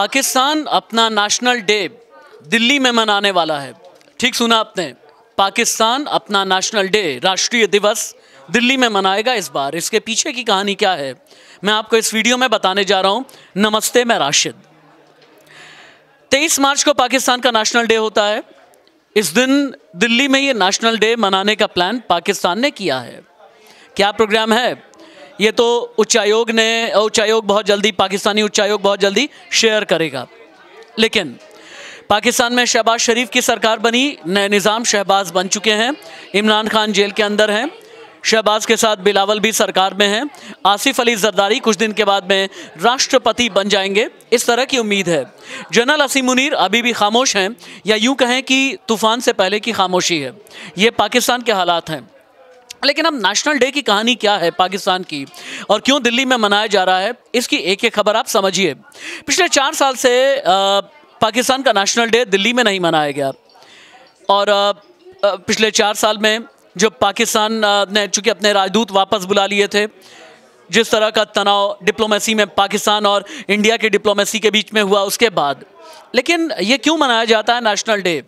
पाकिस्तान अपना national day Delhi में मनाने वाला है। ठीक सुना आपने, पाकिस्तान अपना नेशनल डे, राष्ट्रीय दिवस दिल्ली में मनाएगा इस बार। इसके पीछे की कहानी क्या है मैं आपको इस वीडियो में बताने जा रहा हूँ। नमस्ते, मैं राशिद। 23 मार्च को पाकिस्तान का नेशनल डे होता है। इस दिन दिल्ली में ये नेशनल डे मनाने का प्लान पाकिस्तान ने किया है। क्या प्रोग्राम है ये तो उच्चायोग बहुत जल्दी, पाकिस्तानी उच्चायोग बहुत जल्दी शेयर करेगा। लेकिन पाकिस्तान में शहबाज शरीफ की सरकार बनी, नए निज़ाम शहबाज बन चुके हैं, इमरान खान जेल के अंदर हैं, शहबाज के साथ बिलावल भी सरकार में हैं, आसिफ अली जरदारी कुछ दिन के बाद में राष्ट्रपति बन जाएंगे, इस तरह की उम्मीद है। जनरल आसिम मुनीर अभी भी खामोश हैं, या यूँ कहें कि तूफ़ान से पहले की खामोशी है। ये पाकिस्तान के हालात हैं। लेकिन अब नेशनल डे की कहानी क्या है पाकिस्तान की, और क्यों दिल्ली में मनाया जा रहा है, इसकी एक एक खबर आप समझिए। पिछले 4 साल से पाकिस्तान का नेशनल डे दिल्ली में नहीं मनाया गया, और पिछले 4 साल में जब पाकिस्तान ने चूँकि अपने राजदूत वापस बुला लिए थे, जिस तरह का तनाव डिप्लोमेसी में पाकिस्तान और इंडिया की डिप्लोमेसी के बीच में हुआ उसके बाद। लेकिन ये क्यों मनाया जाता है नेशनल डे?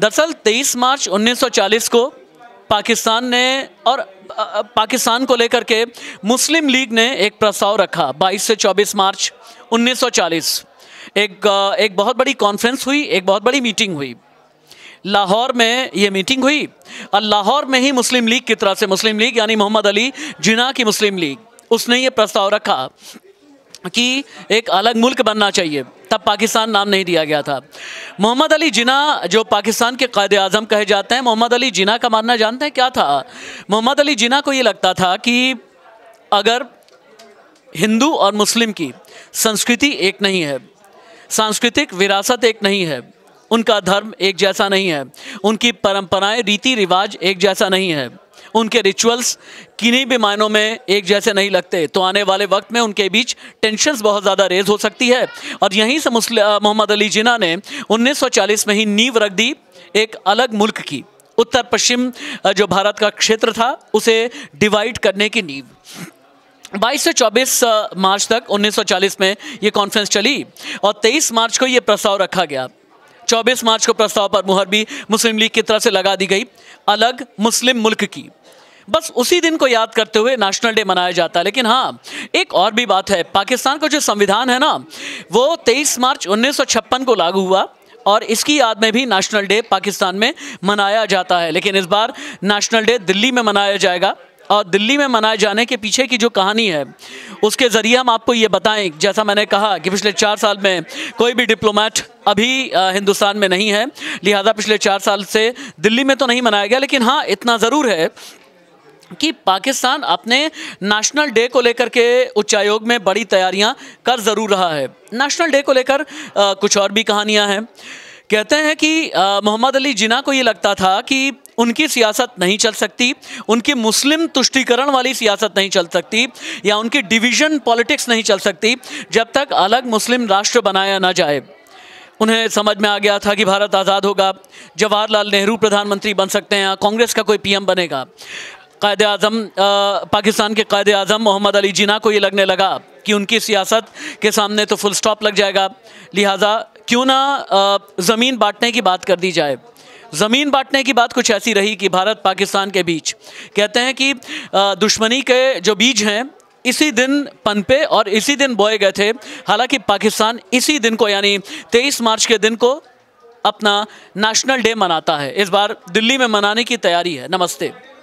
दरअसल 23 मार्च 1940 को पाकिस्तान ने और पाकिस्तान को लेकर के मुस्लिम लीग ने एक प्रस्ताव रखा। 22 से 24 मार्च 1940 एक बहुत बड़ी कॉन्फ्रेंस हुई, एक बहुत बड़ी मीटिंग हुई लाहौर में। ये मीटिंग हुई और लाहौर में ही मुस्लिम लीग की तरफ से, मुस्लिम लीग यानी मोहम्मद अली जिन्ना की मुस्लिम लीग, उसने ये प्रस्ताव रखा कि एक अलग मुल्क बनना चाहिए। तब पाकिस्तान नाम नहीं दिया गया था। मोहम्मद अली जिन्ना जो पाकिस्तान के कायदे आज़म कहे जाते हैं, मोहम्मद अली जिन्ना का मानना जानते हैं क्या था? मोहम्मद अली जिन्ना को ये लगता था कि अगर हिंदू और मुस्लिम की संस्कृति एक नहीं है, सांस्कृतिक विरासत एक नहीं है, उनका धर्म एक जैसा नहीं है, उनकी परंपराएं रीति रिवाज एक जैसा नहीं है, उनके रिचुअल्स किन्हीं भी मायनों में एक जैसे नहीं लगते, तो आने वाले वक्त में उनके बीच टेंशन्स बहुत ज़्यादा रेज हो सकती है। और यहीं से मोहम्मद अली जिन्ना ने 1940 में ही नींव रख दी एक अलग मुल्क की, उत्तर पश्चिम जो भारत का क्षेत्र था उसे डिवाइड करने की नींव। 22 से 24 मार्च तक 1940 में ये कॉन्फ्रेंस चली और 23 मार्च को ये प्रस्ताव रखा गया। 24 मार्च को प्रस्ताव पर मुहर भी मुस्लिम लीग की तरफ से लगा दी गई, अलग मुस्लिम मुल्क की। बस उसी दिन को याद करते हुए नेशनल डे मनाया जाता है। लेकिन हाँ, एक और भी बात है, पाकिस्तान का जो संविधान है ना, वो 23 मार्च 1956 को लागू हुआ और इसकी याद में भी नेशनल डे पाकिस्तान में मनाया जाता है। लेकिन इस बार नेशनल डे दिल्ली में मनाया जाएगा, और दिल्ली में मनाए जाने के पीछे की जो कहानी है उसके ज़रिए हम आपको ये बताएं। जैसा मैंने कहा कि पिछले 4 साल में कोई भी डिप्लोमेट अभी हिंदुस्तान में नहीं है, लिहाजा पिछले 4 साल से दिल्ली में तो नहीं मनाया गया। लेकिन हाँ, इतना ज़रूर है कि पाकिस्तान अपने नेशनल डे को लेकर के उच्चायोग में बड़ी तैयारियां कर ज़रूर रहा है। नेशनल डे को लेकर कुछ और भी कहानियां हैं। कहते हैं कि मोहम्मद अली जिन्ना को ये लगता था कि उनकी सियासत नहीं चल सकती, उनकी मुस्लिम तुष्टीकरण वाली सियासत नहीं चल सकती, या उनकी डिवीज़न पॉलिटिक्स नहीं चल सकती जब तक अलग मुस्लिम राष्ट्र बनाया ना जाए। उन्हें समझ में आ गया था कि भारत आज़ाद होगा, जवाहरलाल नेहरू प्रधानमंत्री बन सकते हैं, कांग्रेस का कोई पीएम बनेगा। कायदे आज़म, पाकिस्तान के कायदे आज़म मोहम्मद अली जिन्ना को ये लगने लगा कि उनकी सियासत के सामने तो फुल स्टॉप लग जाएगा, लिहाजा क्यों ना ज़मीन बांटने की बात कर दी जाए। ज़मीन बांटने की बात कुछ ऐसी रही कि भारत पाकिस्तान के बीच, कहते हैं कि दुश्मनी के जो बीज हैं इसी दिन पनपे और इसी दिन बोए गए थे। हालांकि पाकिस्तान इसी दिन को यानी 23 मार्च के दिन को अपना नेशनल डे मनाता है। इस बार दिल्ली में मनाने की तैयारी है। नमस्ते।